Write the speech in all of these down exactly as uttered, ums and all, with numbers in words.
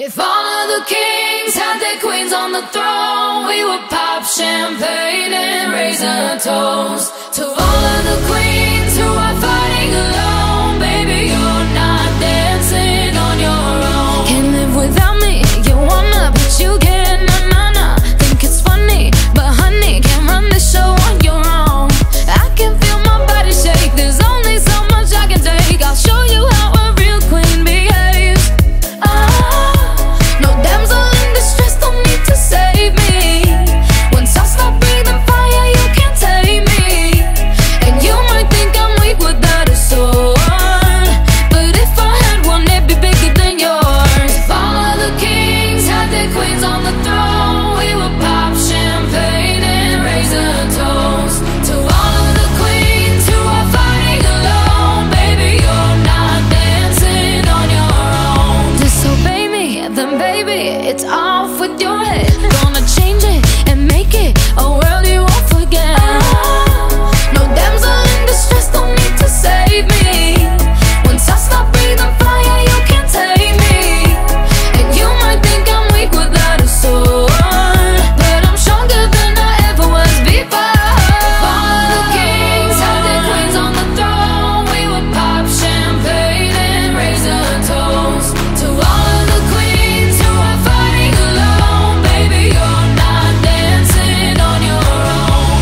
If all of the kings had their queens on the throne, we would pop champagne and raise a toast to all of the queens who are fighting alone. Baby, you're not dancing on your own. Can't live without me, you wanna, but you get na-na-na. Think it's funny, but honey, can't run this show on your own. I can feel my body shake, there's only so much I can take. I'll show you how a real queen behaves. Oh, no damsel in distress, don't need to save me. Once I stop breathing fire, you can't tame me. And you might think I'm weak without a sword, but if I had one, it'd be bigger than yours. If all of the kings had their queens on the throne, we would pop champagne and raise a toast to all of the queens who are fighting alone. Baby, you're not dancing on your own. Disobey me, then baby, it's off with your head. Gonna change it and make it a world you won't forget. Oh, no damsel in distress, don't need to save me. Once I stop breathing fire, you can't take me. And you might think I'm weak without a sword, but I'm stronger than I ever was before. If all of the kings had their queens on the throne, we would pop champagne and raise a toast to all of the queens who are fighting alone. Baby, you're not dancing on your own.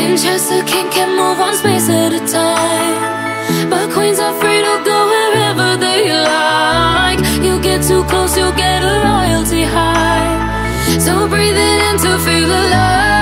And just a king can move one space at a time, but queens are free to go wherever they like. You get too close, you'll get a royalty high, so breathe it in to feel alive.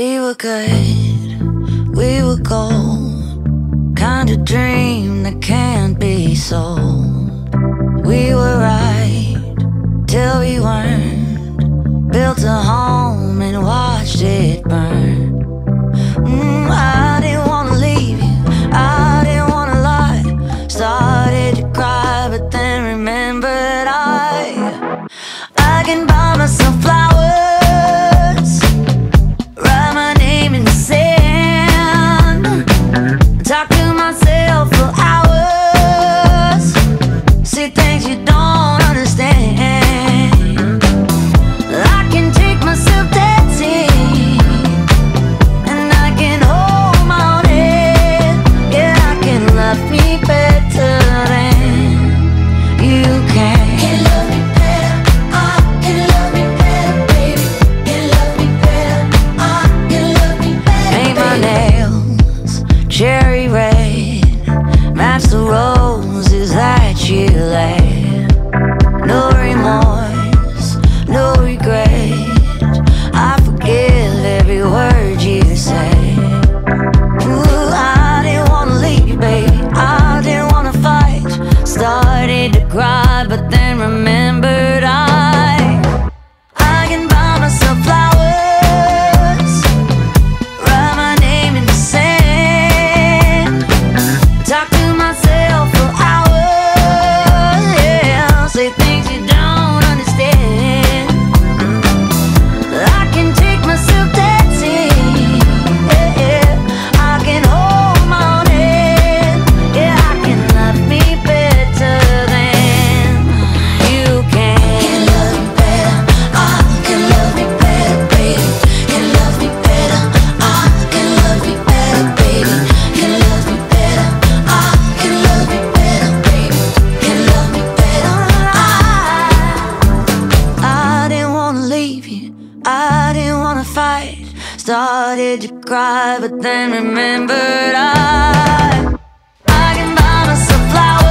We were good, we were gold, kind of dream that can't be sold. We were right till we weren't, built a home and watched it burn. Mm, I didn't wanna leave you, I didn't wanna lie. Started to cry, but then remembered I I can buy myself flowers, talk to myself for hours, see things you don't understand. I can take myself dancing, and I can hold my own head. Yeah, I can love me better than you can. Can you love me better? I can love me better, baby. Can you love me better? I can love me better. Paint my nails cherry red, match the roses that you laid. No remorse, no regret, I forgive every word you say. Ooh, I didn't wanna leave you, baby, I didn't wanna fight. Started to cry, but then remembered I I can buy myself flowers, things you don't understand. started to cry, but then remembered I I can buy myself flowers.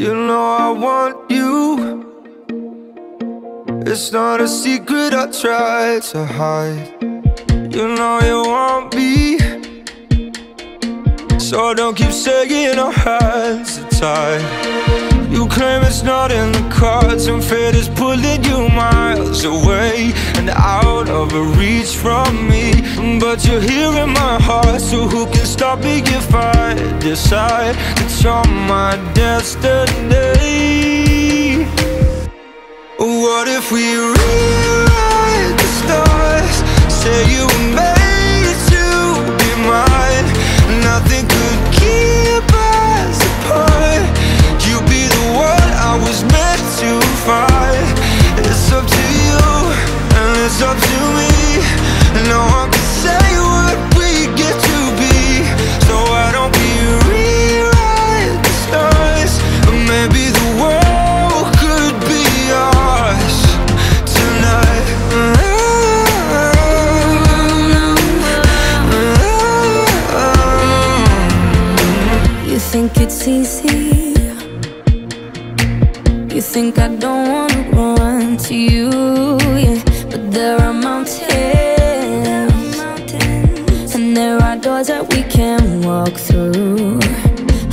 You know I want you. It's not a secret I try to hide. You know you want me. So don't keep saying our hands are tied. You claim it's not in the cards, and fate is pulling you miles away and out of reach from me. But you're here in my heart, so who can stop me if I decide it's on my destiny? What if we rewrite the stars? Say you were made to be mine. Nothing could keep us apart. You'd be the one I was meant to find. It's up to you, and it's up to me. No one can say what we get to be. So why don't we rewrite the stars? Maybe the world could be ours tonight. You think it's easy. You think I don't wanna run to you, yeah. But there are mountains and there are doors that we can walk through.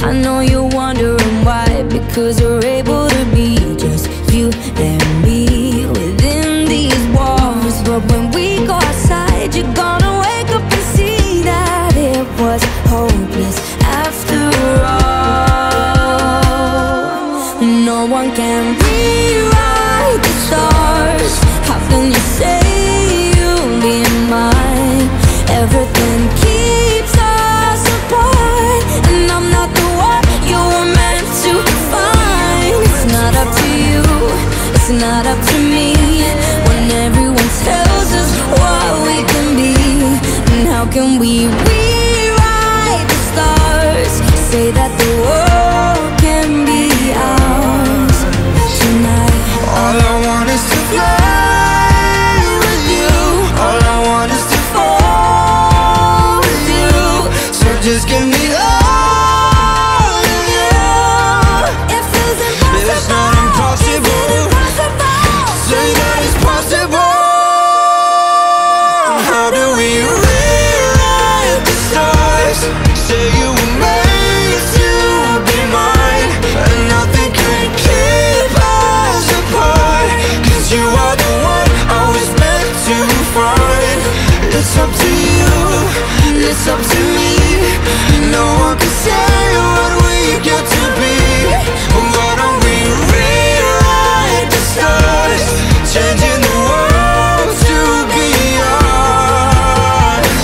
I know you're wondering why, because we're able to be just you and me within these walls. But when we go outside, you're gonna wake up and see that it was hopeless after all. No one can rewrite the stars. How can you say you'll be mine? Everything keeps us apart, and I'm not the one you were meant to find. It's not up to you, it's not up to me. When everyone tells us what we can be, and how can we rewrite the stars? Say that the world can be ours tonight. All I want is to fly. Just give me all of you. It feels impossible. It's not impossible. Say that it's possible. How do we rewrite the stars? Say you were made to be mine, and nothing can keep us apart. Cause you are the one I was meant to find. It's up to you, it's up to me. No one can say what we get to be. Why don't we rewrite the stars? Changing the world to be ours.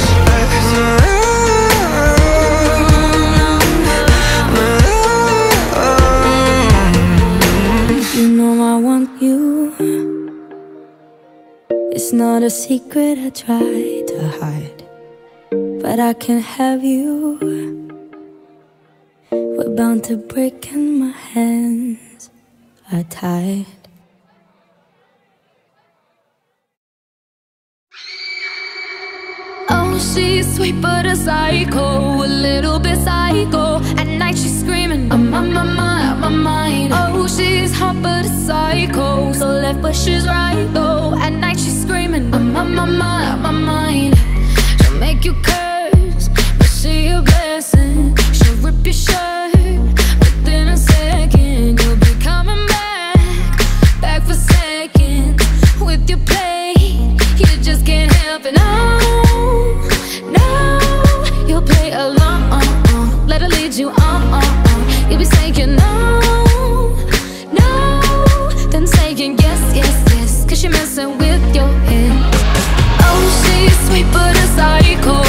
You know I want you. It's not a secret I tried to hide, but I can't have you. We're bound to break and my hands are tied. Oh, she's sweet but a psycho, a little bit psycho. At night she's screaming, I'm on my mind, on my mind. Oh, she's hot but a psycho, so left but she's right though. At night she's screaming, I'm on my mind, on my mind. She'll make you curse, see your blessing. She'll rip your shirt within a second. You'll be coming back, back for seconds with your play. You just can't help it. No, no, you'll play along. Uh, uh, let her lead you on. Uh, uh. You'll be saying no, no, then saying yes, yes, yes. Cause you're messing with your head. Oh, she's sweet but a psycho.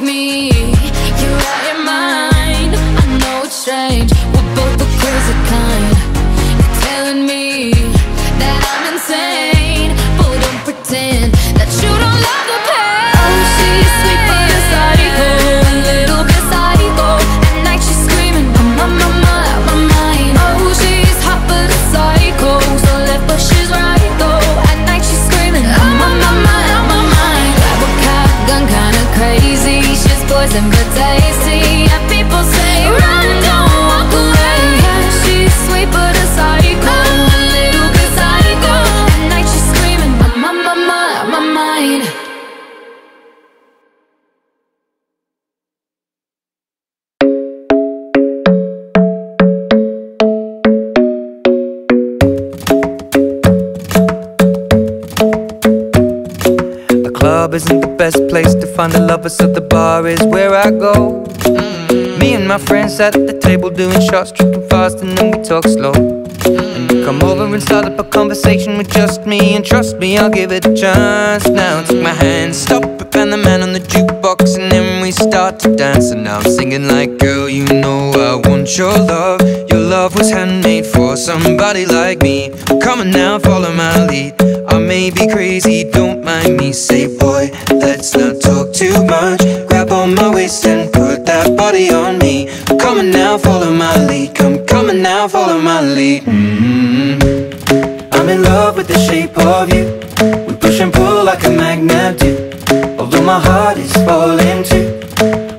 like me. You're out of your mind, I know it's strange. We're both the crazy kind. You're telling me that I'm insane, but don't pretend that you don't love the pain. Oh, she's sweet but a psycho, a little bit psycho. At night she's screaming, I'm on my mind, out my mind. Oh, she's hot but a psycho, so left but she's right though. At night she's screaming, I'm on my mind, out my mind. Grab a cop gun, kinda crazy. She's poison but tasty, and people say run, don't walk away. Yeah, she's sweet but a psycho, a little bit psycho. At night she's screaming, I'm on my mind, out my mind. Isn't the best place to find a lover, so the bar is where I go. Mm-hmm. Me and my friends at the table doing shots, tripping fast, and then we talk slow. Mm-hmm. And you come over and start up a conversation with just me, and trust me, I'll give it a chance. Now take my hand, stop it, and the man on the jukebox, and then we start to dance. And now I'm singing like, girl, you know I want your love. Your love was handmade for somebody like me. Come on now, follow my lead. I may be crazy, don't mind me. Say, boy, let's not talk too much. Grab on my waist and put that body on me. I'm coming now, follow my lead. Come coming now, follow my lead. Mm-hmm. I'm in love with the shape of you. We push and pull like a magnet do. Although my heart is falling too,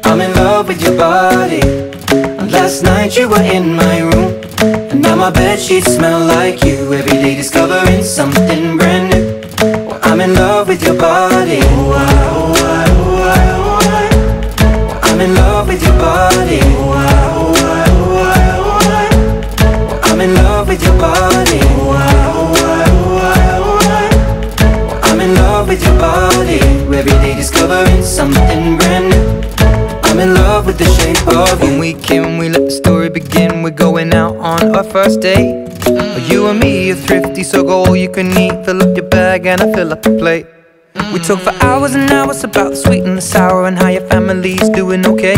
I'm in love with your body. And last night you were in my room, and now my bedsheets smell like you. Every day discovering something brand new. I'm in love with your body. Oh, I, oh, I, oh, I, oh, I. I'm in love with your body. Oh, I, oh, I, oh, I, oh, I. I'm in love with your body. Oh, I, oh, I, oh, I, oh, I. I'm in love with your body. Every day discovering something brand new. I'm in love with the shape of you. When we can, we let the story begin. We're going out on our first date. You and me are thrifty, so go all you can eat. Fill up your bag and I fill up the plate. We talk for hours and hours about the sweet and the sour, and how your family's doing okay.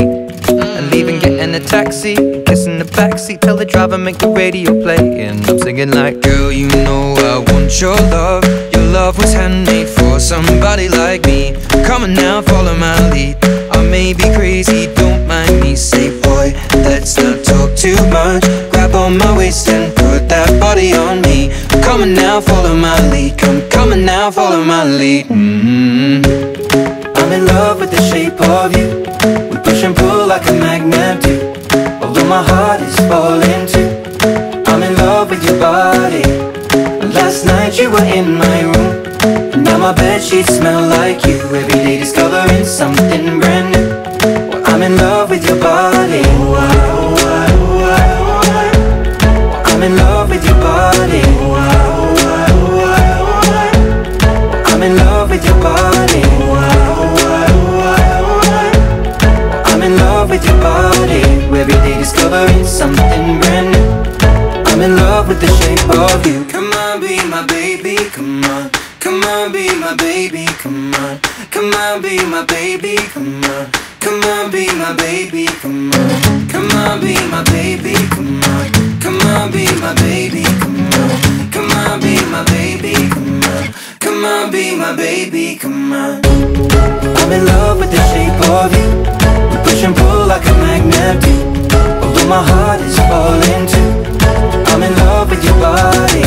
And leaving, getting a taxi, kissing the backseat. Tell the driver, make the radio play. And I'm singing like, girl, you know I want your love. Your love was handmade for somebody like me. Come on now, follow my lead. I may be crazy, don't mind me. Say, boy, let's not talk too much. Grab on my waist and put that body on me. I'm coming now, follow my lead. Come coming now, follow my lead. Mm-hmm. I'm in love with the shape of you. We push and pull like a magnet do. Although my heart is falling too, I'm in love with your body. Last night you were in my room, and now my bedsheets smell like you. Every day discovering something brand new. Well, I'm in love with your body. Oh, I, oh, I, oh, I, oh, I. I'm in love with your body. Oh, I, oh, I, oh, I, oh, I. I'm in love with your body. Oh, I, oh, I, oh, I, oh, I. I'm in love with your body. Every day discovering something brand new. I'm in love with the shape of you. Come on, be my baby, come on. Come on, be my baby, come on. Come on, be my baby, come on. Come on, be my baby, come on. Come on, be my baby, come on. Come on, be my baby, come on. Come on, be my baby, come on. Come on, be my baby, come on. I'm in love with the shape of you. We push and pull like a magnet do. Although my heart is falling too, I'm in love with your body.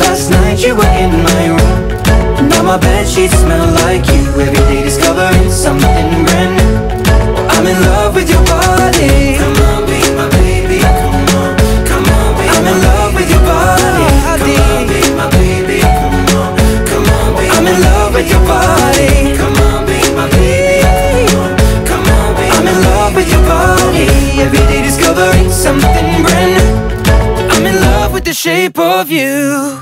Last night you were in my room, now my bedsheets smell like you. Every day discovering something brand new. I'm in love with your body. Come on, be my baby, come on. Come on, be I'm my in love baby. With your body. Come on, be my baby, come on. Come on, be I'm my in love baby. With your body. Come on, be my baby, come on. Come on, be I'm my in love baby. With your body. Every day discovering something brand new. I'm in love with the shape of you.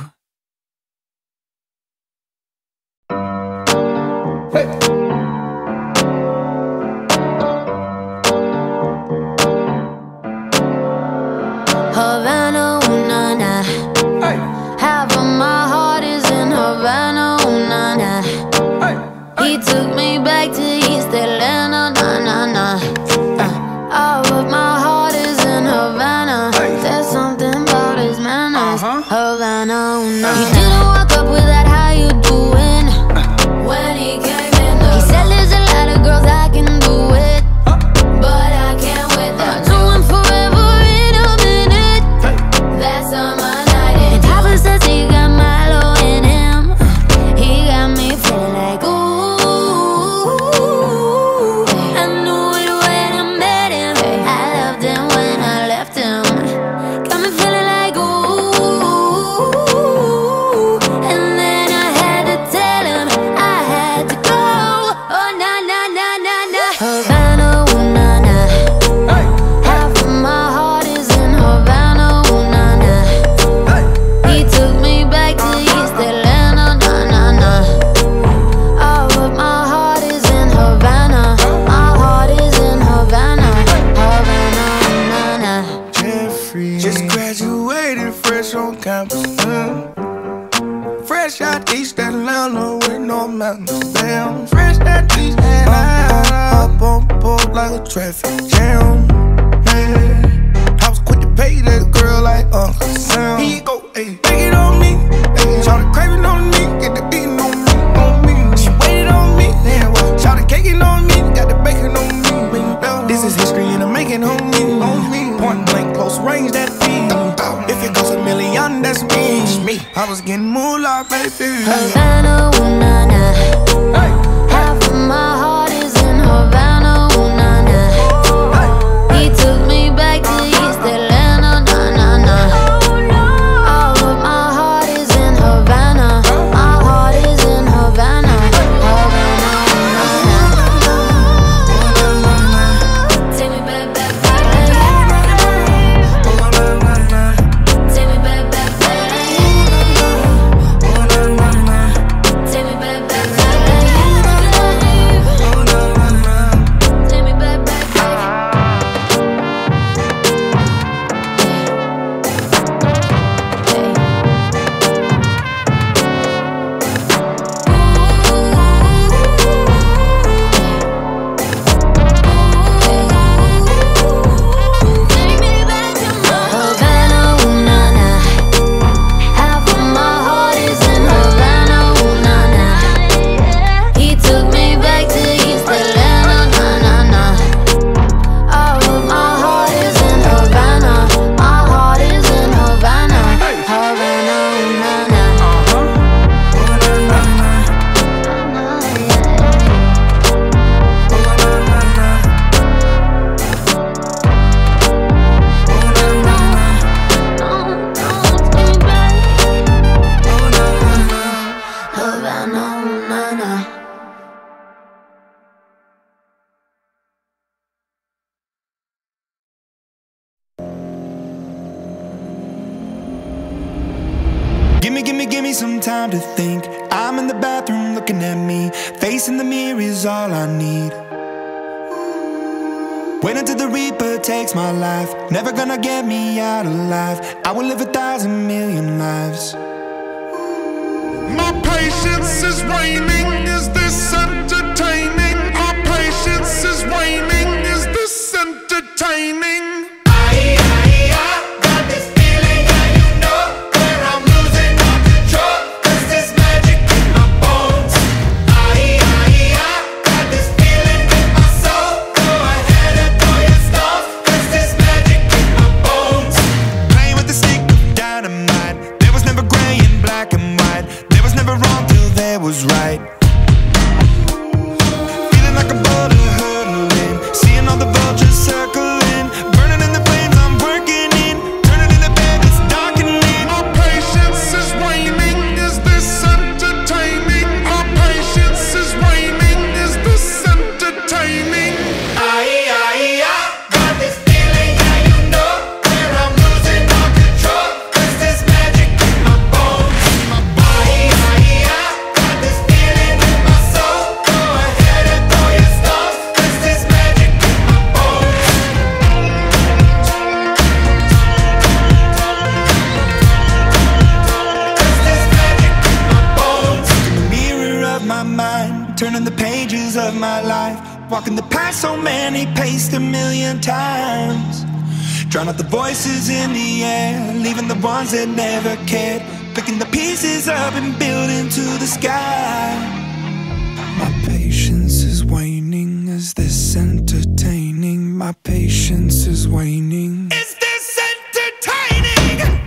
He took me back to East Atlanta. traffic jam. Man, I was quick to pay that girl like Uncle Sam. He go, ayy, take it on me. Shout the craving on me, get the beating on me, on me. She waited on me, shout the caking on me, got the bacon on me. This is history and I'm making homie, on me. Point blank, close range, that feed. If it goes a million, that's me. I was getting moolah, baby. Havana, ooh, nah, nah. Half of my heart. Havana, ooh, nah, nah. He took me back to East Atlanta, nah, nah, nah. All of my heart is in Havana. My heart is in Havana. Havana, ooh, nah, nah. Take me back, back, back. Take me back, back, back. Take me back, back, back. To think I'm in the bathroom looking at me, facing the mirror is all I need. Wait until the reaper takes my life, never gonna get me out alive. I will live a thousand million lives. My patience is waning, is this entertaining? Our patience is waning, is this entertaining? Drown out the voices in the air, leaving the ones that never cared, picking the pieces up and building to the sky. My patience is waning, is this entertaining? My patience is waning. Is this entertaining?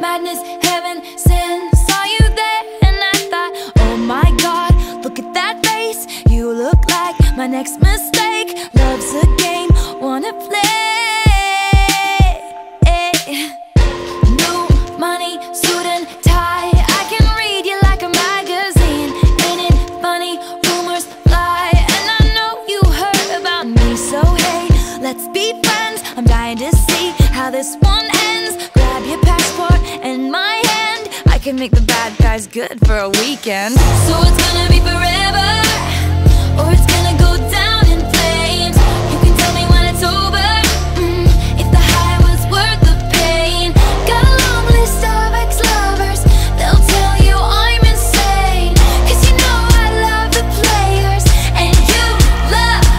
Madness. next mistake. Love's a game, wanna play. New money, suit and tie, I can read you like a magazine. Ain't it funny, rumors fly, and I know you heard about me. So hey, let's be friends, I'm dying to see how this one ends. Grab your passport and my hand, I can make the bad guys good for a weekend. So it's gonna be forever, or it's gonna go down in flames. You can tell me when it's over, mm, if the high was worth the pain. Got a long list of ex-lovers, they'll tell you I'm insane. Cause you know I love the players, and you love the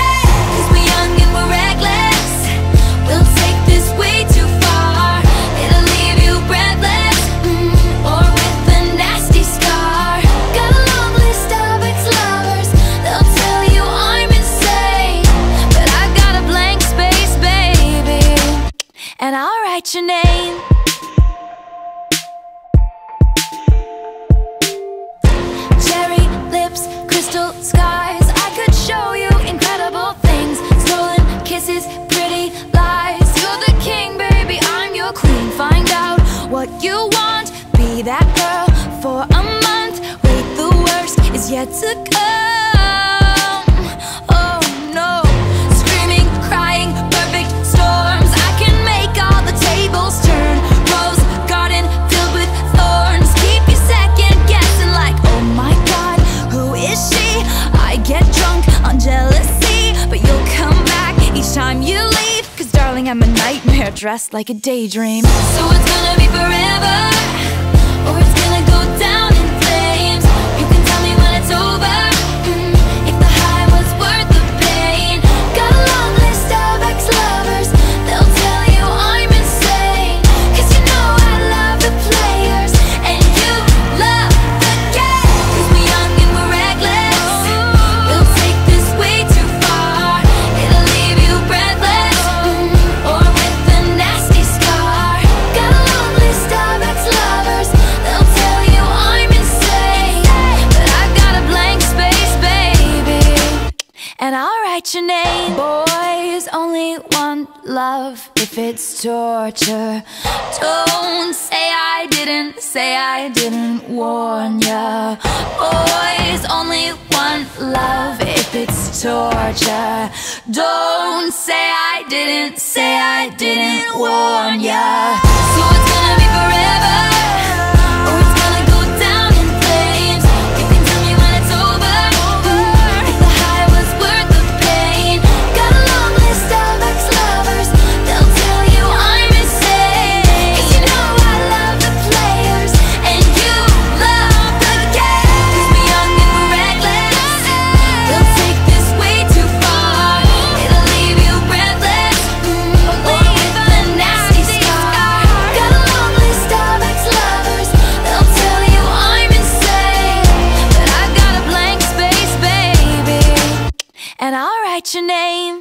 game. Cause we're young and we're reckless, we'll take this way too far. It'll leave you breathless, mm, or with a nasty scar. Got a long list of ex-lovers, they'll tell you I'm insane. But I've got a blank space, baby, and I'll write your name. Cherry lips, crystal skies, I could show you incredible things. Stolen kisses, pretty lies, you're the king, baby, I'm your queen. Find out what you want, be that girl for a month. Wait, the worst is yet to come. Oh no. Screaming, crying, perfect storms, I can make all the tables turn. Rose garden filled with thorns, keep you second guessing like, oh my god, who is she? I get drunk on jealousy, but you'll come back each time you leave. Cause darling, I'm a nightmare dressed like a daydream. So it's gonna be forever, or it's gonna go down in flames. You can tell me when it's over, mm, if the high was worth the pain. Got a long list of ex-lovers, they'll tell you I'm insane. Cause you know I love the players, and you love the game. Cause we're young and we're reckless, we'll take this way too far. It'll leave you breathless, mm, or with a nasty scar. Got a long list of ex-lovers, they'll tell you I'm insane. But I've got a blank space, baby, and I'll write your name. Boys only want love if it's torture. Don't say I didn't, say I didn't warn ya. Boys only want love if it's torture. Don't say I didn't, say I didn't warn ya. So it's gonna be forever, or it's gonna go down in flames. You can tell me when it's over, mm, if the high was worth the pain. Got a long list of ex-lovers, they'll tell you I'm insane. Cause you know I love the players, and you love the game. Cause we're young and we're reckless, we'll take this way too far. It'll leave you breathless, mm, or with a nasty scar. Got a long list of ex-lovers, they'll tell you I'm insane. But I've got a blank space, baby, and I'll write your name.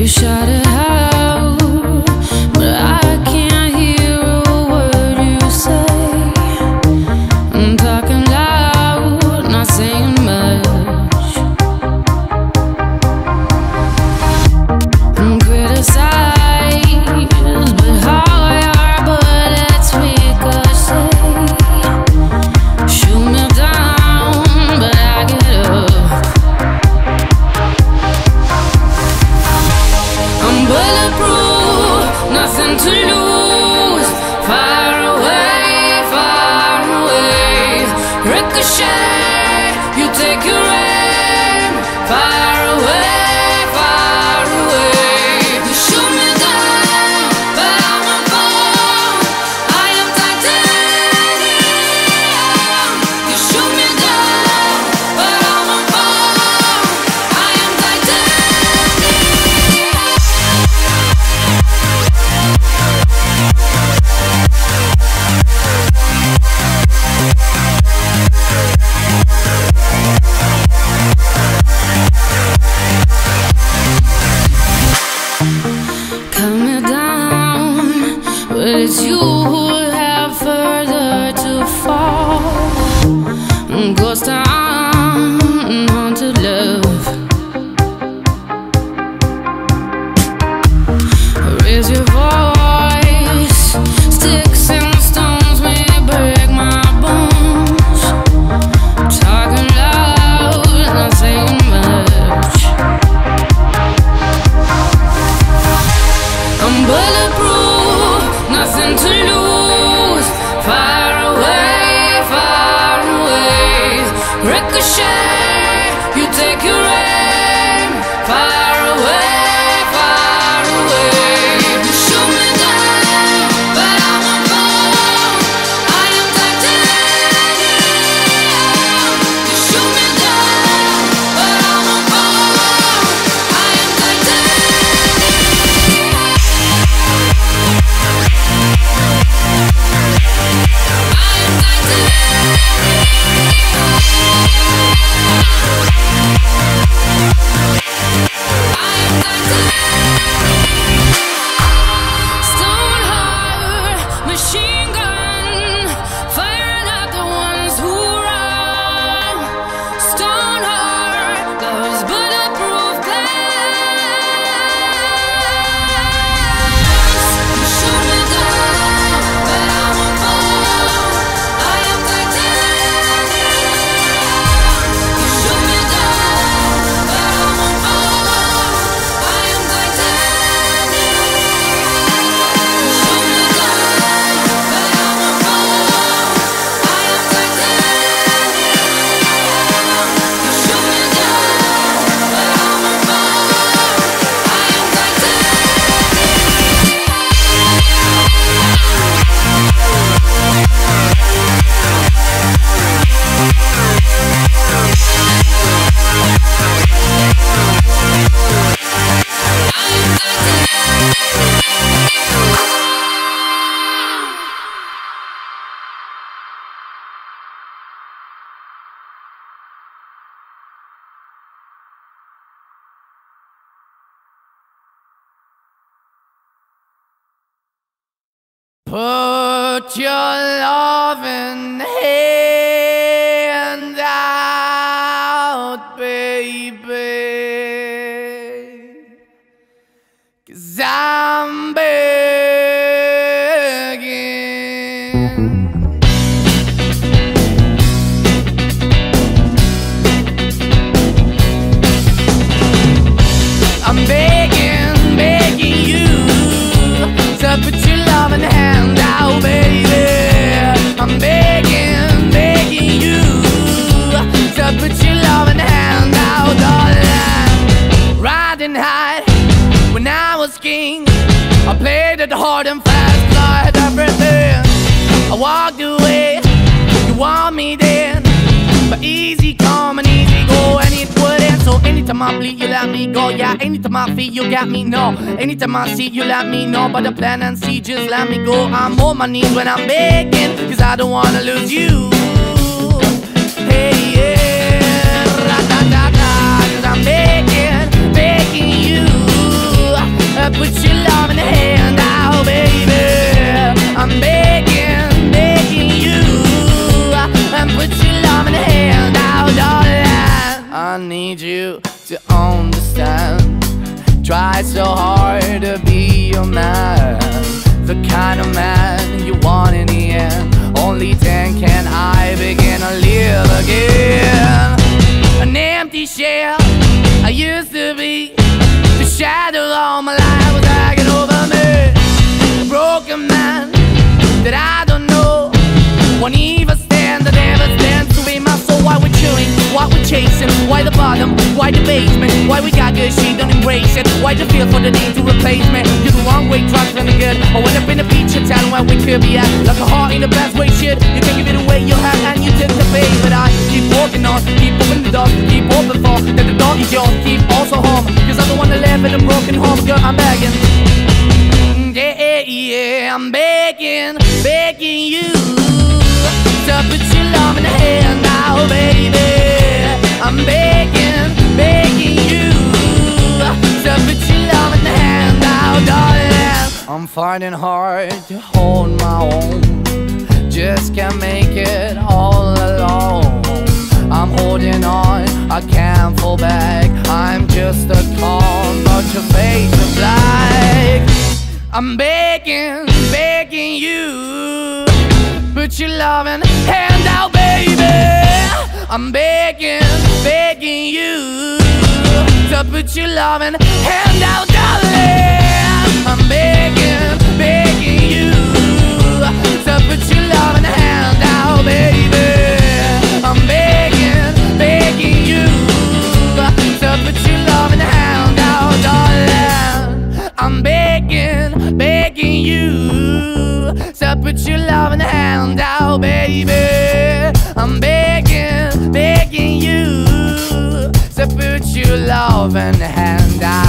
You shot it out, but I can't hear a word you say. I'm talking loud, not saying much. I'm criticized, but how I are, but it's weak I say. Shoot me down, but I get up. I'm bulletproof, nothing to lose. Far away, far away. Ricochet, you take your aim. Far away, far away. You shoot me down, but I won't fall. I am titanium. You shoot me down, but I won't fall. I am titanium. We'll be right back. who have further to fall. Ghost town, haunted love. Raise your voice. Ricochet, you take your aim, far away, far away. You shoot me down, but I won't fall. I am titanium. You shoot me down, but I won't fall. I am titanium. I am titanium. Put your loving hand out, baby, 'cause I'm begging. I'm begging, begging you to put your loving hand. Oh, baby, I'm begging, begging you to put your loving hand out, darling. Riding high when I was king, I played it hard and fast, I had everything. I walked away, you want me then, but easy come and easy go, and it wouldn't. So anytime I bleed, you let me go, yeah. Anytime I feel, you got me, no. Anytime I see, you let me know. But the plan and see, just let me go. I'm on my knees when I'm begging, 'cause I don't wanna lose you. Hey, yeah, ra-da-da-da. 'Cause I'm begging, begging you, put your love in the hand now, baby. I'm begging, begging you, put your love in the hand now, darling. I need you to understand, try so hard to be your man, the kind of man you want in the end. Only then can I begin to live again. An empty shell I used to be, the shadow all my life was hanging over me. A broken man that I don't know, won't even stand, I never stand to be my soul. Why we're chilling, why we're chasing, why the bottom, why the basement, why we got good, she don't embrace it, why the feel for the need to replace me? You're the wrong way, trying to the good. I went up in a feature town where we could be at, like a heart in the best way, shit. You can give it away, you have, and you take the face. But I keep walking on, keep open the door, keep open for that the dog is yours, keep also home, 'cause I don't wanna live in a broken home, girl. I'm begging, yeah, yeah, yeah, I'm begging, begging you to put your love in the hand now, baby. I'm begging, begging you to put your love in the hand now, darling. I'm finding hard to hold my own, just can't make it all alone. I'm holding on, I can't fall back, I'm just a call, but your face is black. I'm begging, begging you, put your loving hand out, baby. I'm begging, begging you, to put your loving hand out, darling. I'm begging, begging you, to put your loving hand out, baby. I'm begging, begging you, to put your loving hand out, darling. I'm begging, begging you, to put your loving hand out, baby. I'm begging, begging you, to put your loving hand out.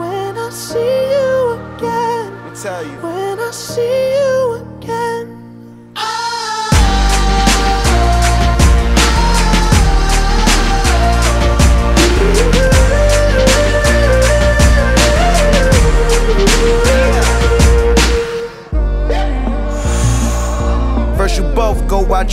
when I see you again. Let me tell you. When I see you again. First you both go out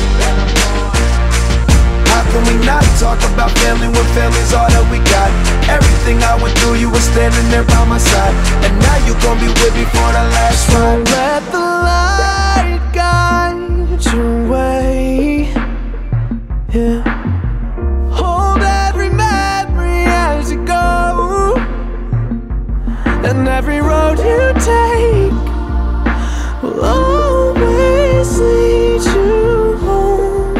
How can we not talk about family when family's all that we got? Everything I went through, you were standing there by my side, and now you gon' be with me for the last ride. So let the light guide your way, yeah. And every road you take will always lead you home.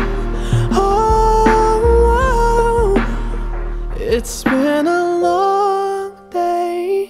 Oh, oh, it's been a long day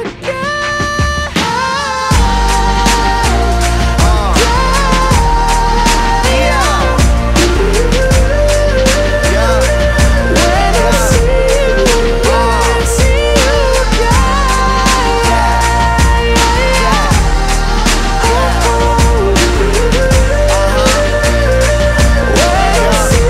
again. Uh, yeah. Yeah. Yeah. When I see you again, when I see you again. Yeah. Yeah. Yeah. Oh, oh. When I see you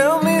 Tell me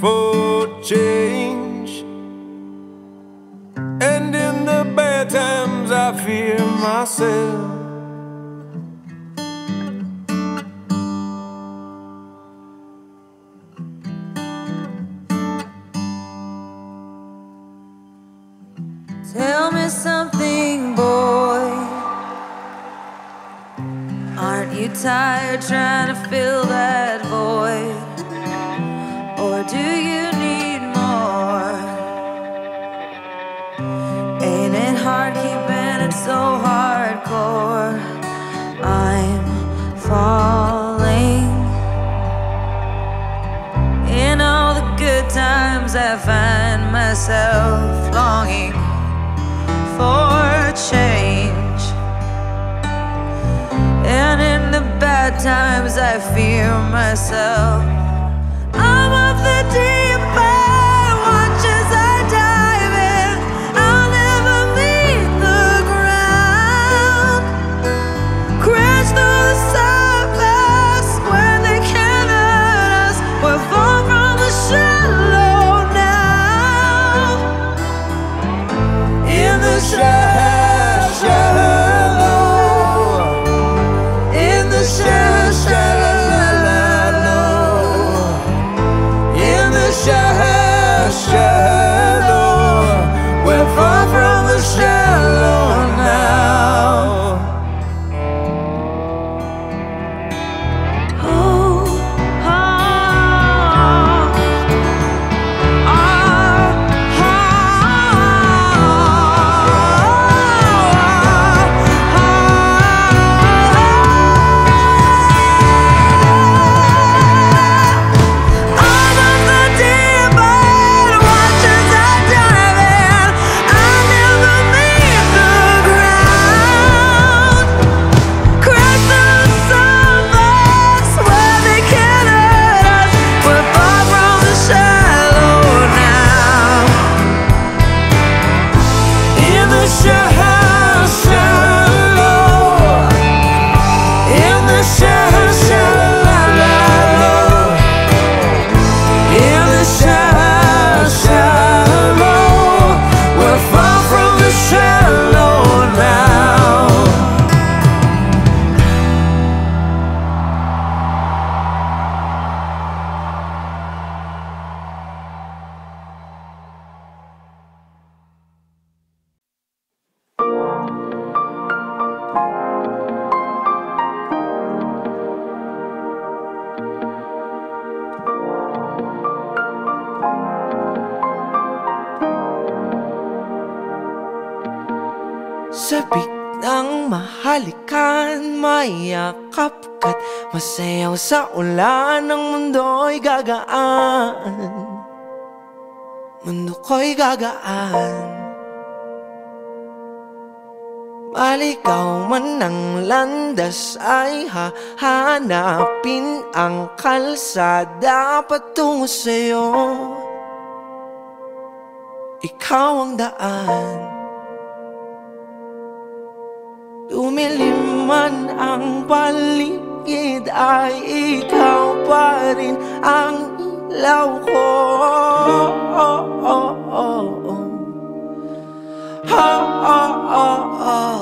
for change, and in the bad times I fear myself. Tell me something, boy. Aren't you tired trying to fill that void? Or do you need more? Ain't it hard keeping it so hardcore? I'm falling. In all the good times I find myself longing for change, and in the bad times I fear myself. Shallow, we're far from the shallow now. Oh, oh, oh, oh, oh, oh, oh. Out of the deep end, sa biglang mahalikan, mayakap ka't masayaw sa ulan. Ang mundo'y gagaan, mundo ko'y gagaan. Maligaw man ang landas ay hahanapin ang kalsada patungo sa'yo. Ikaw ang daan. Umilim man ang paligid ay ikaw pa rin ang ilaw ko. Oh, oh, oh, oh. Oh, oh, oh, oh.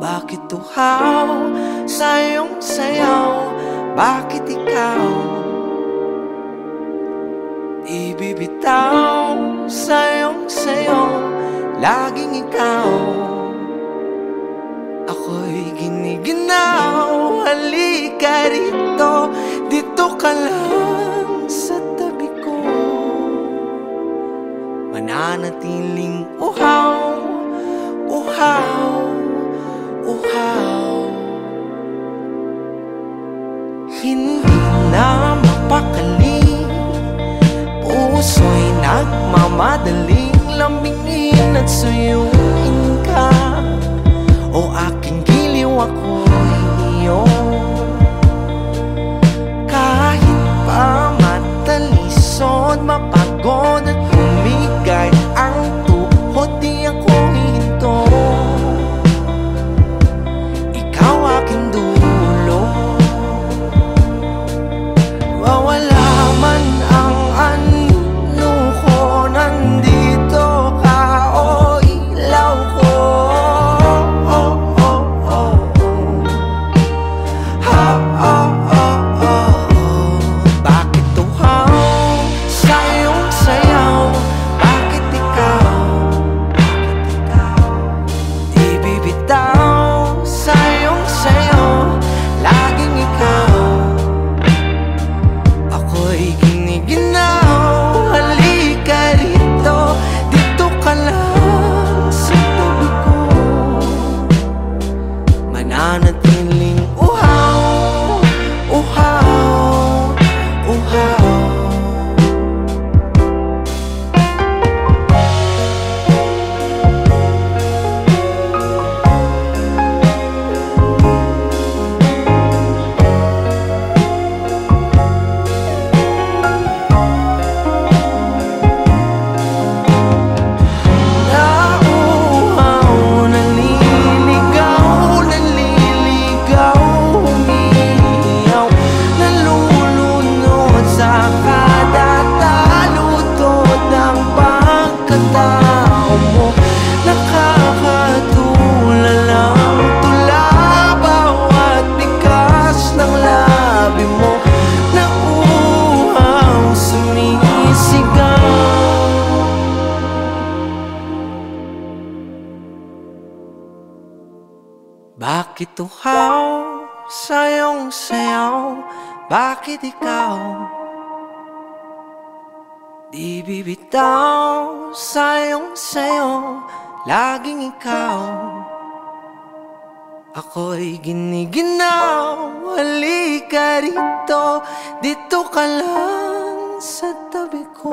Bakit tuhaw sa iyong sayaw? Bakit ikaw ibibitaw sa iyong sayaw? Laging ikaw ako'y giniginaw. Halika rito, dito ka lang sa tabi ko. Mananatiling uhaw, uhaw, uhaw. Hindi na mapakali puso'y nagmamadaling lamingin at suyuin ka. O aking giliw, ako'y iyo. Kahit pa matalisod, mapagod at humigay ang tuhod, di ako hinto. Ikaw aking dulo. Wawala man ang ano ko, nandito ka o ilaw ko. Oh, oh, oh, oh. Ha, oh, oh, oh, oh. Bakit tuhaw sa iyong sayaw? Bakit ikaw? Bakit ikaw? Ibibitaw sa iyong sayaw, laging ikaw. Bakit tuhaw sa iyong sayaw? Bakit ikaw? Di bibitaw sa iyong sayaw, laging ikaw. Ako'y giniginaw, halika rito, dito ka lang sa tabi ko.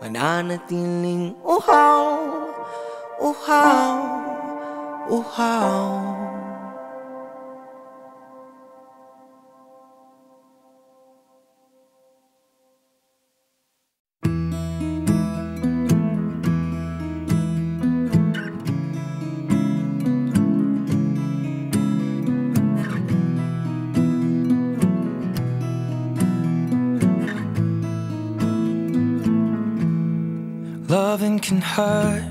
Mananatiling uhaw, uhaw, uhaw. Loving can hurt.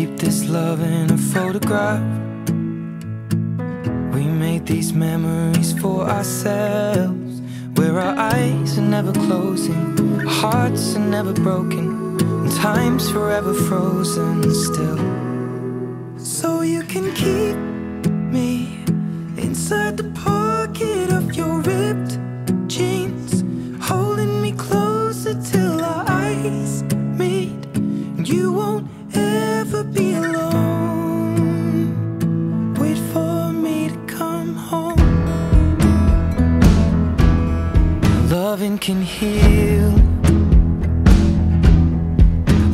Keep this love in a photograph. We made these memories for ourselves, where our eyes are never closing, our hearts are never broken, and time's forever frozen still. So you can keep me inside the pocket of your ripped jeans, holding me closer till our eyes meet. And you won't ever be alone. Wait for me to come home. Loving can heal.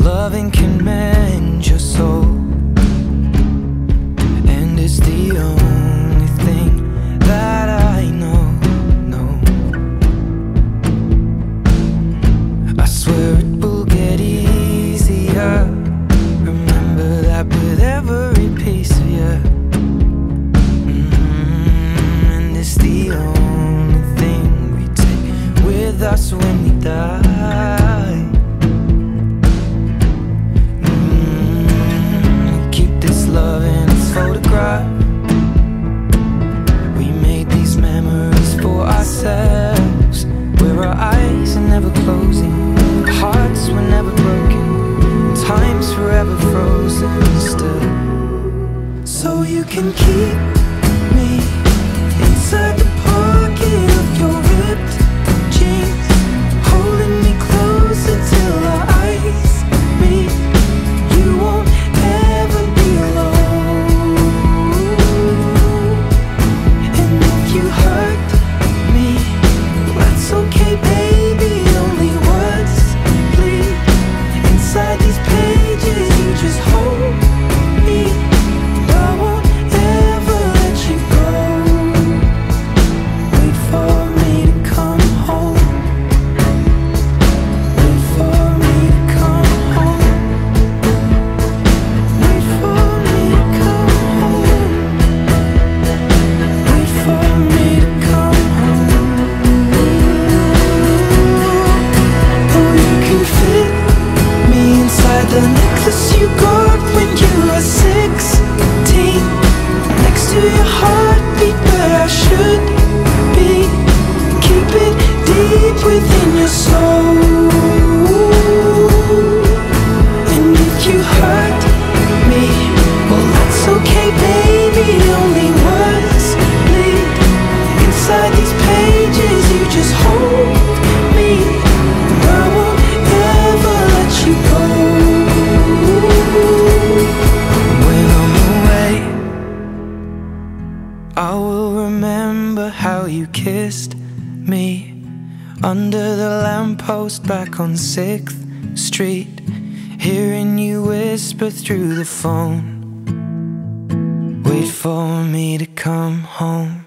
Loving can mend your soul. And it's the only thing that I know. No, I swear it will get easier. With every piece of you, mm-hmm. And it's the only thing we take with us when we die, mm-hmm. can keep me inside the pocket of your ripped jeans, holding me close until our eyes meet. You won't ever be alone, and if you hurt me, that's okay, baby. Only words bleed inside these pages. You just hold me. Back on sixth street, hearing you whisper through the phone, wait for me to come home.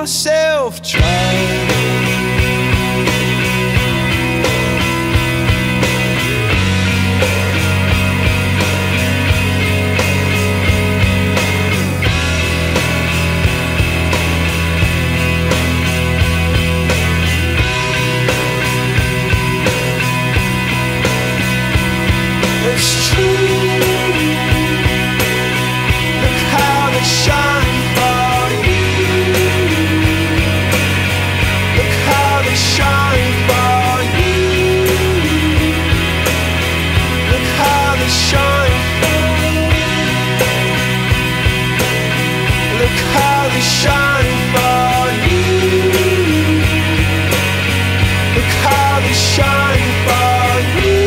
myself trying. It's true. Look how it shines for you. Look how it shines for you. Look how it shines for you. Look how it shines for you.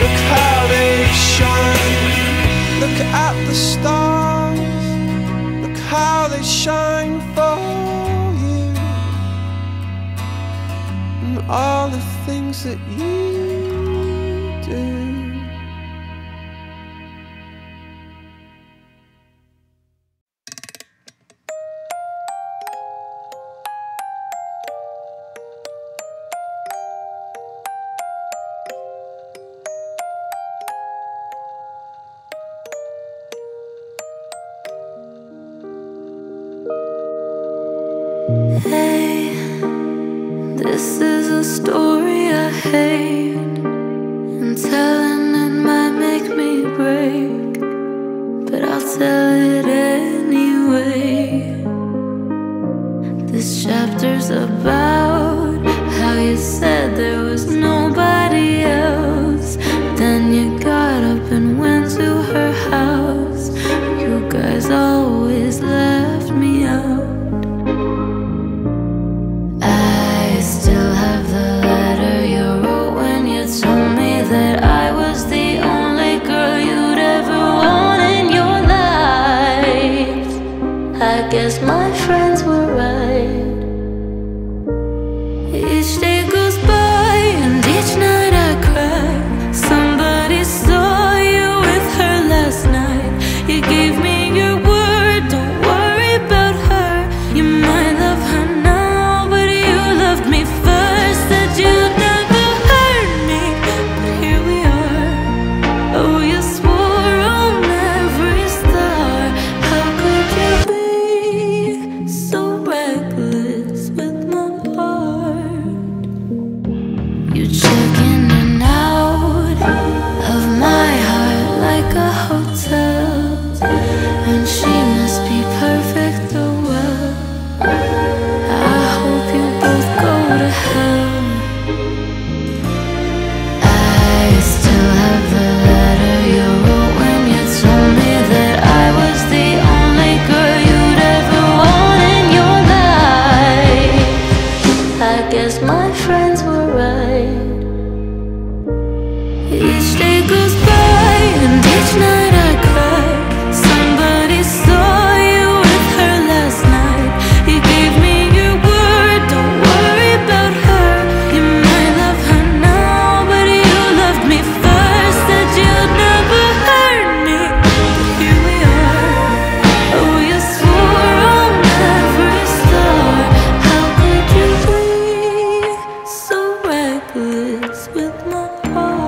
Look how it shines for you. Look at the stars, look how they shine for you, and all the things that you do. Hey, this is a story I hate, and telling it might make me break, but I'll tell it anyway. This chapter's about how you said there was nobody else, then you got up and went to her house. You guys always left me out. Guess my friends were right. Each day goes by and each night I cry. Somebody saw you with her last night. You gave me your word, don't worry about her. You might love her now, but you loved me first. Said you'd never hurt me, but here we are. Oh, you swore on every star. How could you be checking in and out of my heart like a hotel? And she must be perfect or well. I hope you both go to hell. I still have the letter you wrote when you told me that I was the only girl you'd ever want in your life. I guess my friends were right. Each day goes by and each night I cry. Somebody saw you with her last night. You gave me your word, don't worry about her. You might love her now, but you loved me first. Said you'd never hurt me, but here we are. Oh, you swore on every star. How could you be so reckless with my heart?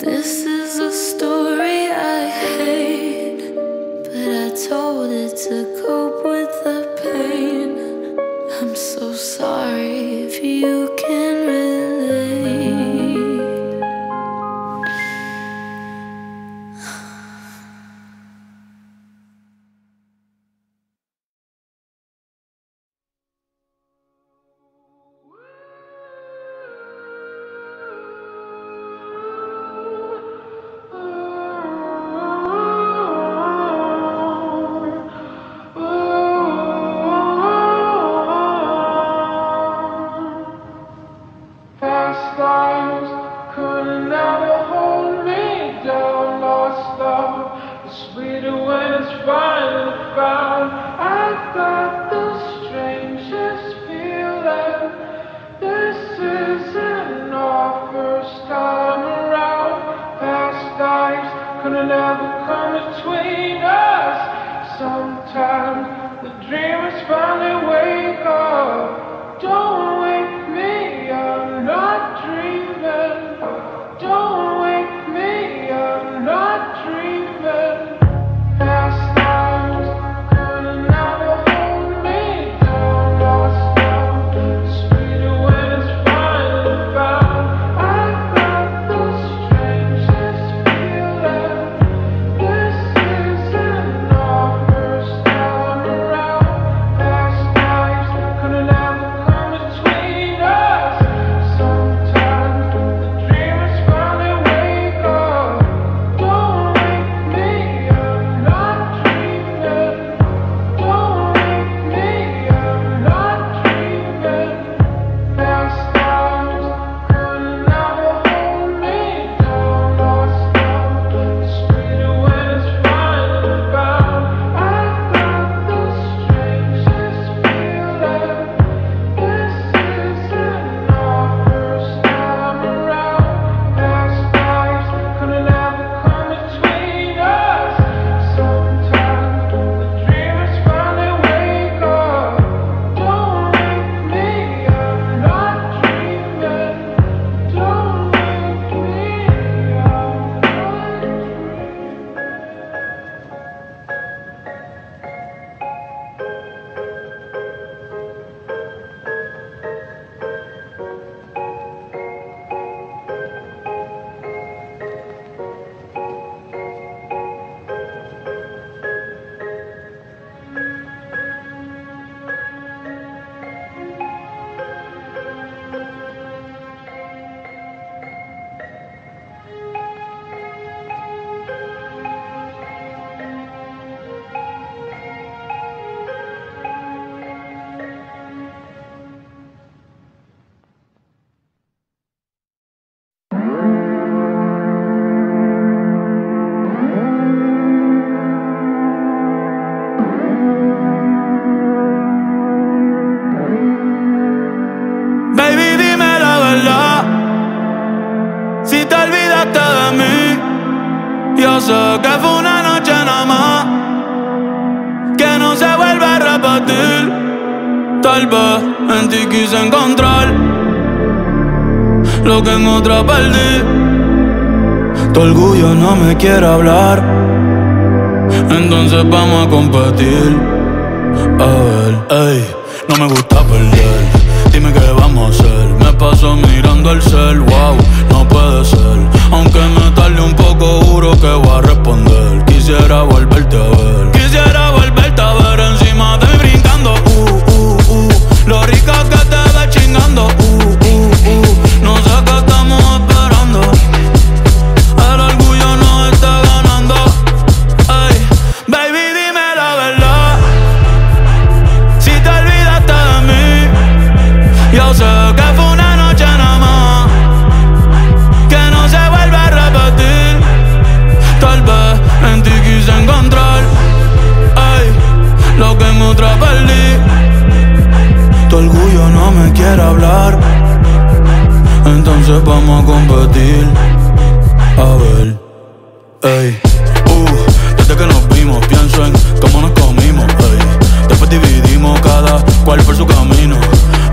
This is a story I hate, but I told it to cope with the pain. I'm so sorry if you can relate. round, round. I've got the strangest feeling. This isn't our first time around. Past lives could've never come between us. Sometimes the dreamers finally wake up. Don't que fue una noche nada más, que no se vuelve a repetir. Tal vez en ti quise encontrar lo que en otra perdí. Tu orgullo no me quiere hablar, entonces vamos a competir. A ver, ey, no me gusta perder. Dime qué vamos a hacer. Me paso mirando el cel, wow, no puede ser. Aunque me tarde un poco, juro que voy a responder. Quisiera volverte a ver, quisiera volverte a ver encima de mí brincando. Uh, uh, uh, lo rico que te ves chingando. Uh, uh, uh, no sé qué estamos esperando. El orgullo nos está ganando. Ey, baby, dime la verdad. Si te olvidaste de mí, yo sé que fue una noche nada más, que no se vuelve a repetir. Tal vez en ti quise encontrar, ey, lo que en otra perdí. Tu orgullo no me quiere hablar, entonces vamos a competir. A ver, ey, uh, desde que nos vimos pienso en cómo nos comimos, ey. Después dividimos cada cual por su camino.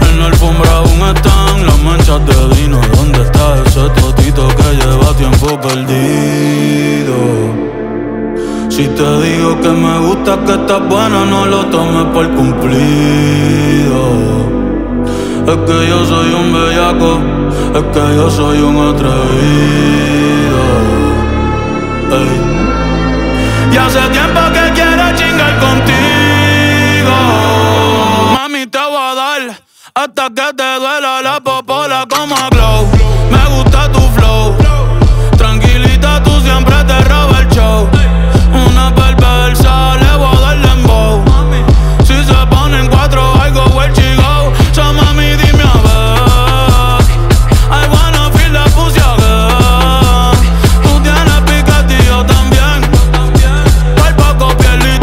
En la alfombra aún están las manchas de vino. ¿Dónde está ese totito que lleva tiempo perdido? Si te digo que me gusta, que estás buena, no lo tomes por cumplido. Es que yo soy un bellaco, es que yo soy un atrevido. Ey. Y hace tiempo que quiero chingar contigo. Mami, te voy a dar hasta que te duela la popola como a Glow. Me gusta tu flow, tranquilita, tú siempre te robas el show. Una perversa, le voy a dar dembow. Si se ponen cuatro, I go where she go. So mami, dime a ver, I wanna feel the pussy again. Tú tienes piquete, yo también. Cuerpo, piel y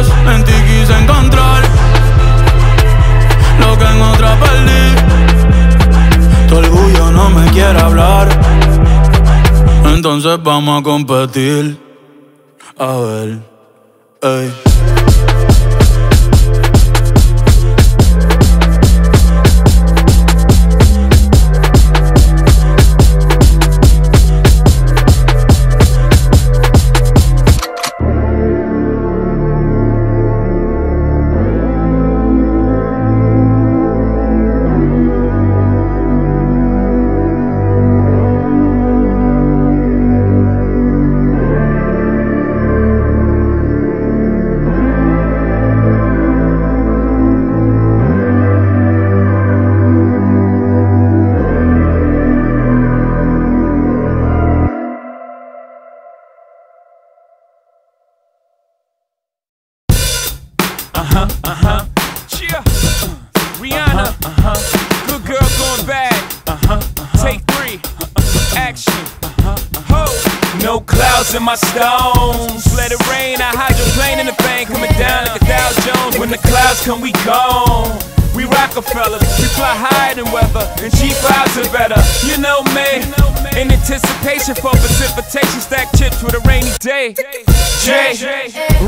atrás. En ti quise encontrar lo que en otra perdí. Tu orgullo no me quiere hablar, entonces vamos a competir. A ver, ey. In my stones, let it rain. I hydroplane in the bank, coming down like a Dow Jones. When the clouds come, we gone. We Rockefellers, we fly higher than weather, and cheap vibes are better. You know me. In anticipation for precipitation, stack chips with a rainy day. Jay,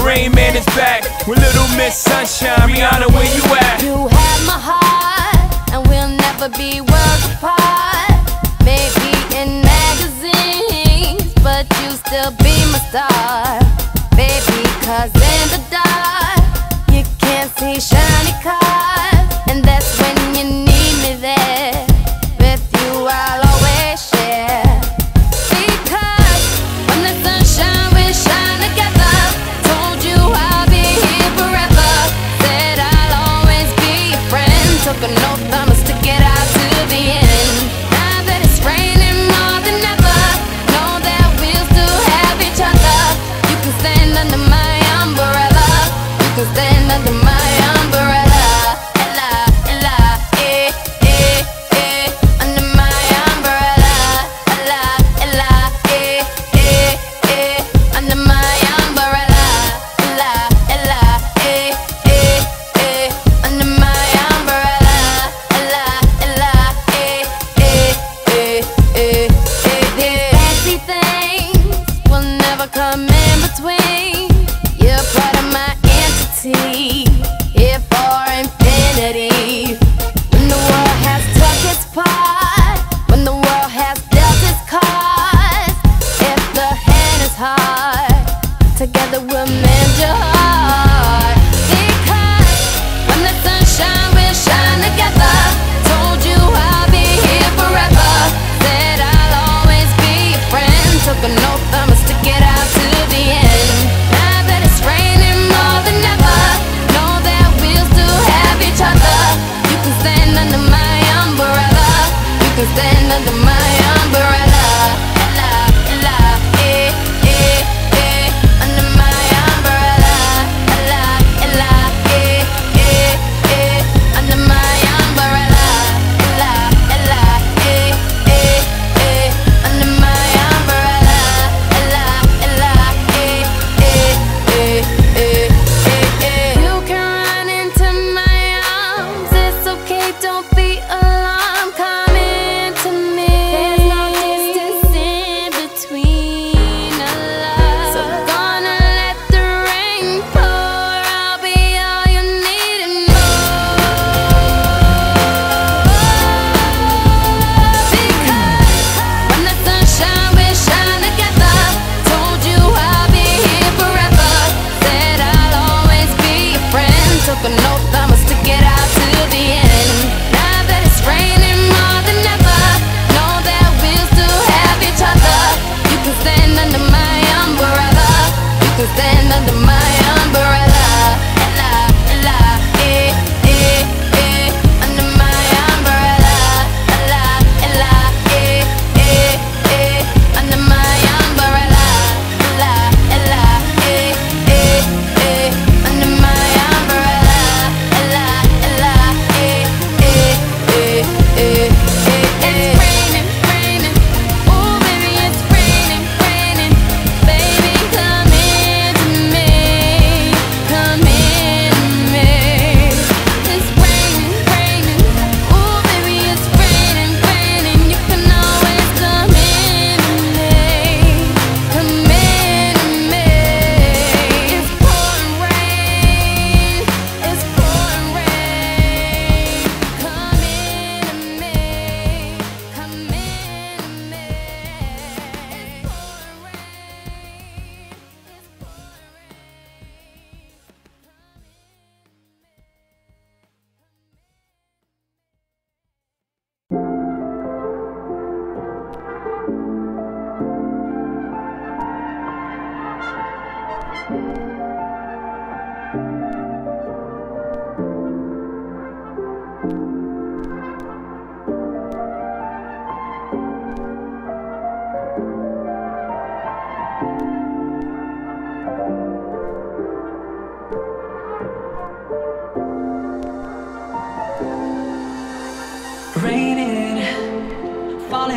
Rain Man is back with Little Miss Sunshine. Rihanna, where you at? You have my heart, and we'll never be worlds apart. Maybe in magazines, but you still be my star, baby, cause in the dark you can't see shiny cars, and that's when you need me there. With you I'll always share, because when the sun shines we shine together. Told you I'll be here forever, said I'll always be your friend. Took an oath I'ma stick it out to the end. Now that it's raining more than ever, know that we'll still have each other. You can stand under my umbrella, you can stand under my umbrella.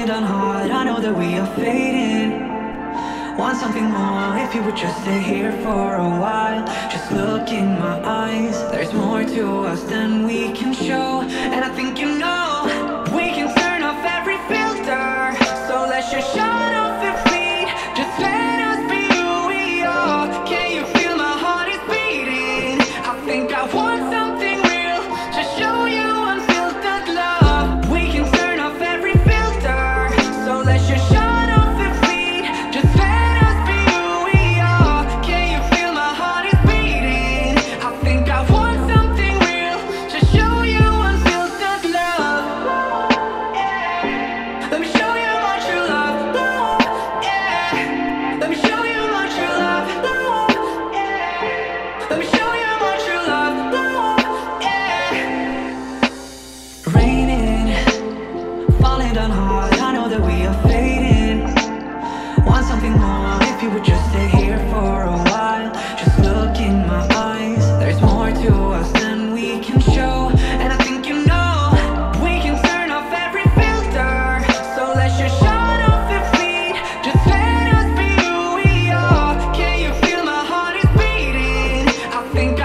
holding on hard, I know that we are fading. Want something more, if you would just stay here for a while. Just look in my eyes, there's more to us than we can show. And I think you know, we can turn off every filter. So let's just shut off and bleed, just let us be who we are. Can you feel my heart is beating? I think I want something real, just show you unfiltered love. We can turn off every filter, so let's just shut. Think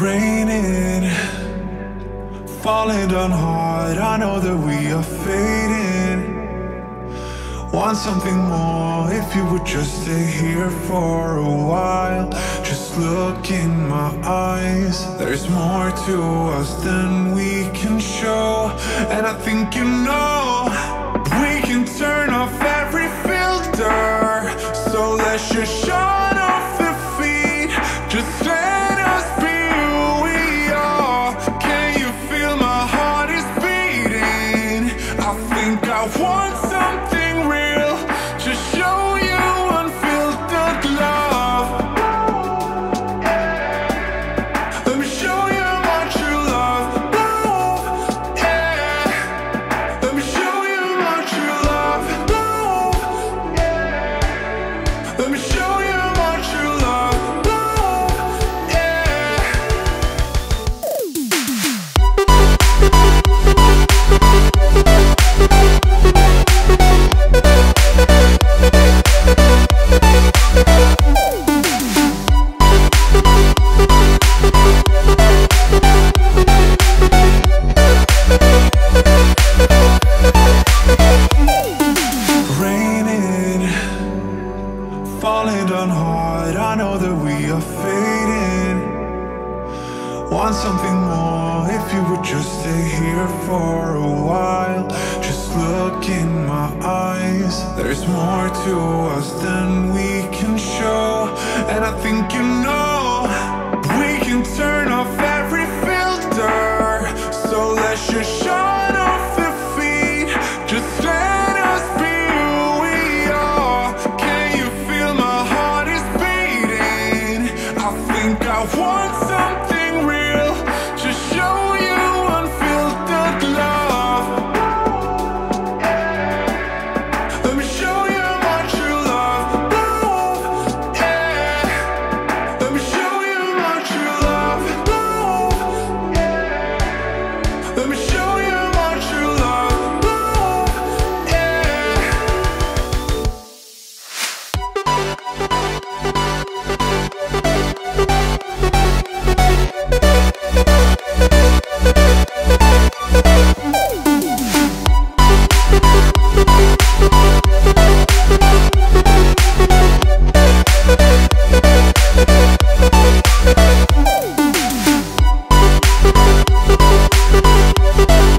Raining, falling down hard, I know that we are fading. Want something more, if you would just stay here for a while. Just look in my eyes, there's more to us than we can show. And I think you know, we can turn off every filter. So let's just shut off the feed, just let us be. I want something real to show you unfiltered love. Yeah. Let me show you my true love. Love. Yeah. Let me show you my true love. Love. Yeah. Let me show you my true love. Love. Yeah. Raining, falling down hard, I know that we are fading. Want something more, if you would just stay here for a while. Just look in my eyes, there's more to us than we can show. And I think you know, we can turn off every filter. So let's just shut off the feed, just let us be who we are. Can you feel my heart is beating? I think I want something real to show you unfiltered love. We'll be right back.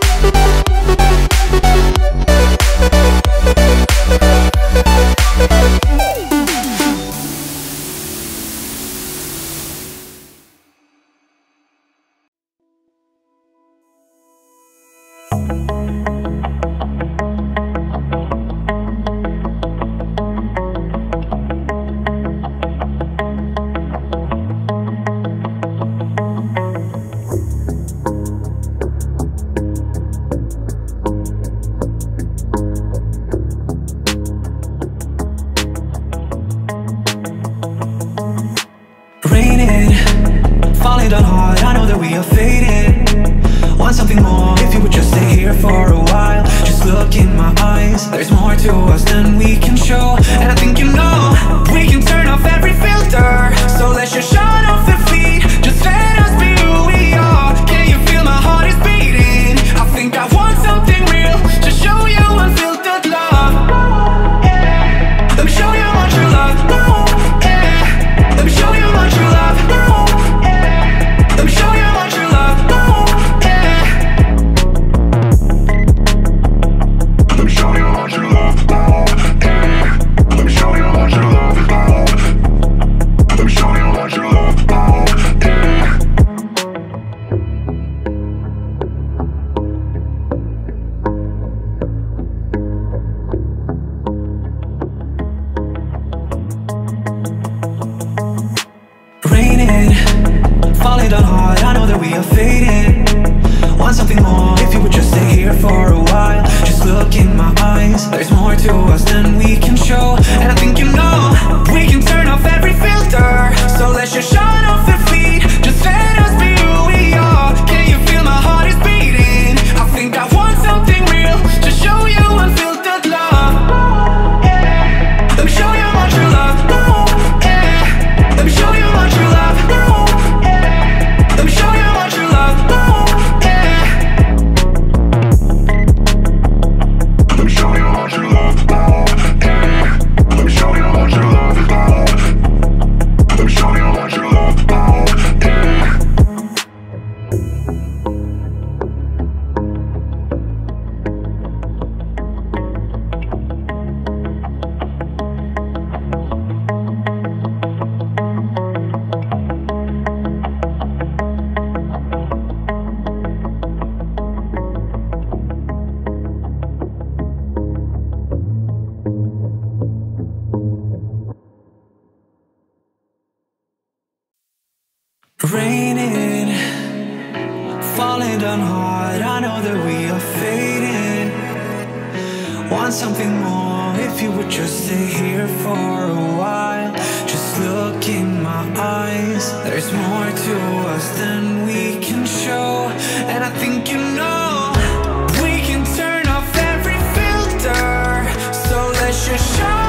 falling down hard, I know that we are fading. Want something more, if you would just stay here for a while. Just look in my eyes, there's more to us than we can show. And I think you know, we can turn off every filter. So let's just shine.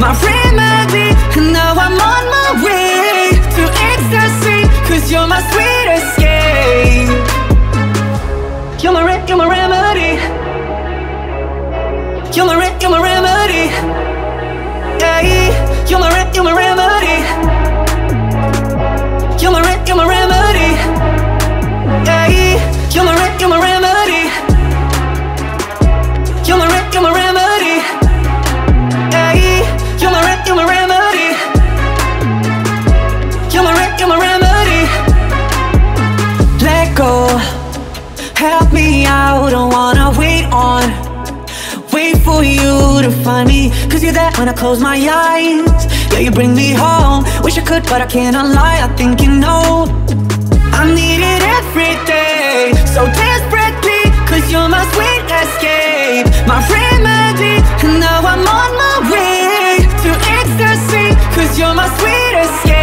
My remedy, now I'm on my way you're my sweet escape.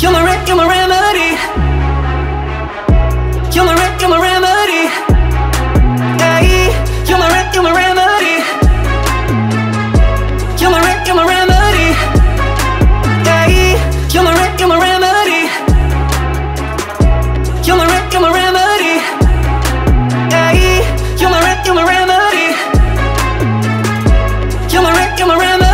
You're my, re you're my remedy. You're my, re you're my remedy. Hey, you're my, re you're my remedy. You're my, re you're my remedy. Hey, you're my, re you're my remedy. You're my, re you're my remedy. Hey, you're my, re you're my remedy. You're my, re you're my remedy.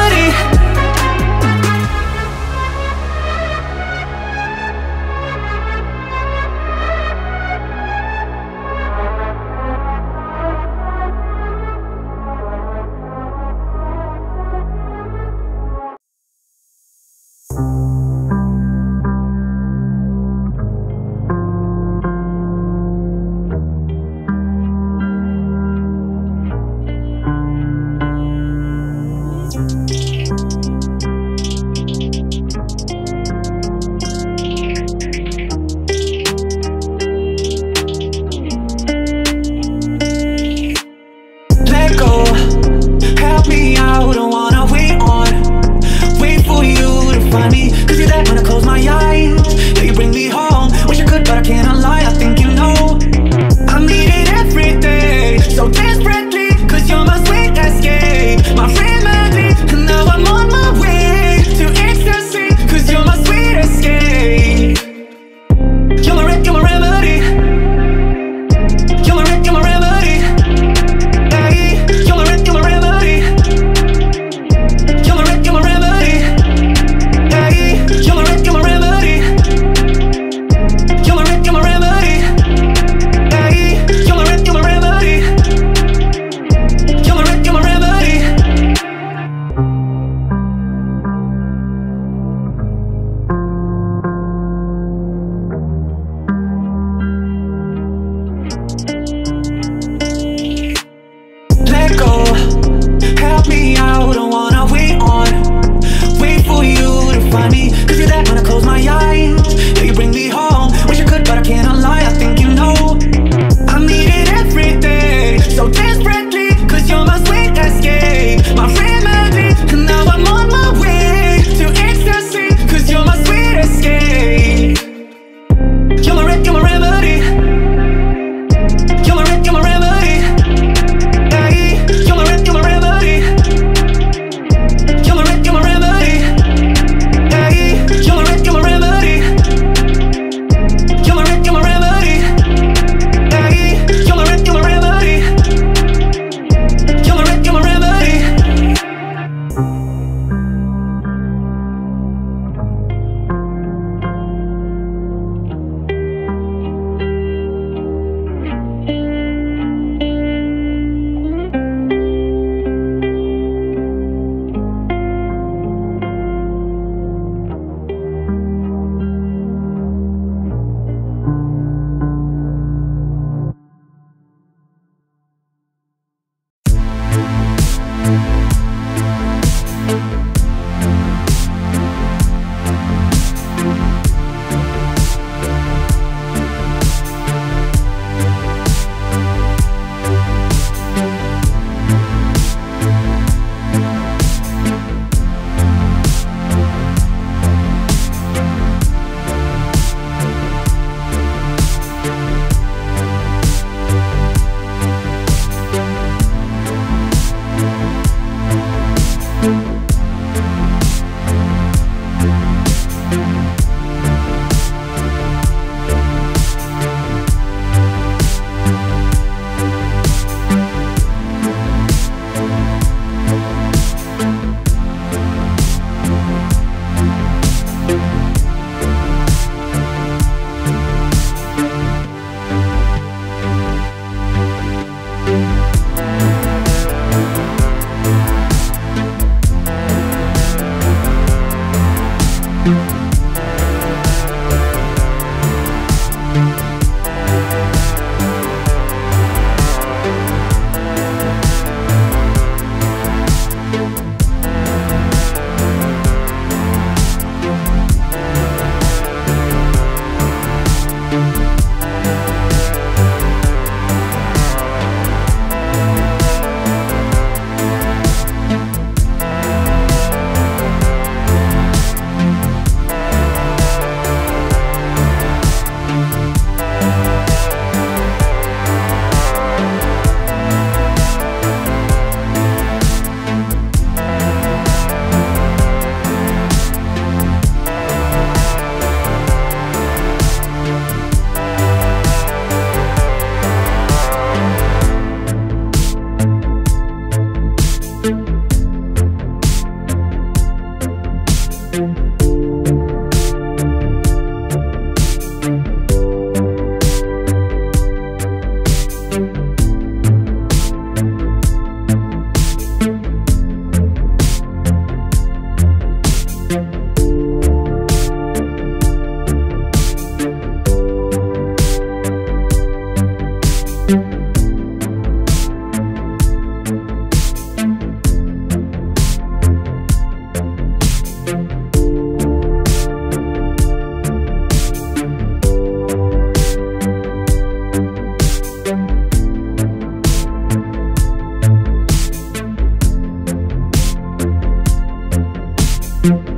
Desperately, cause you're my sweet escape, my remedy. Thank you.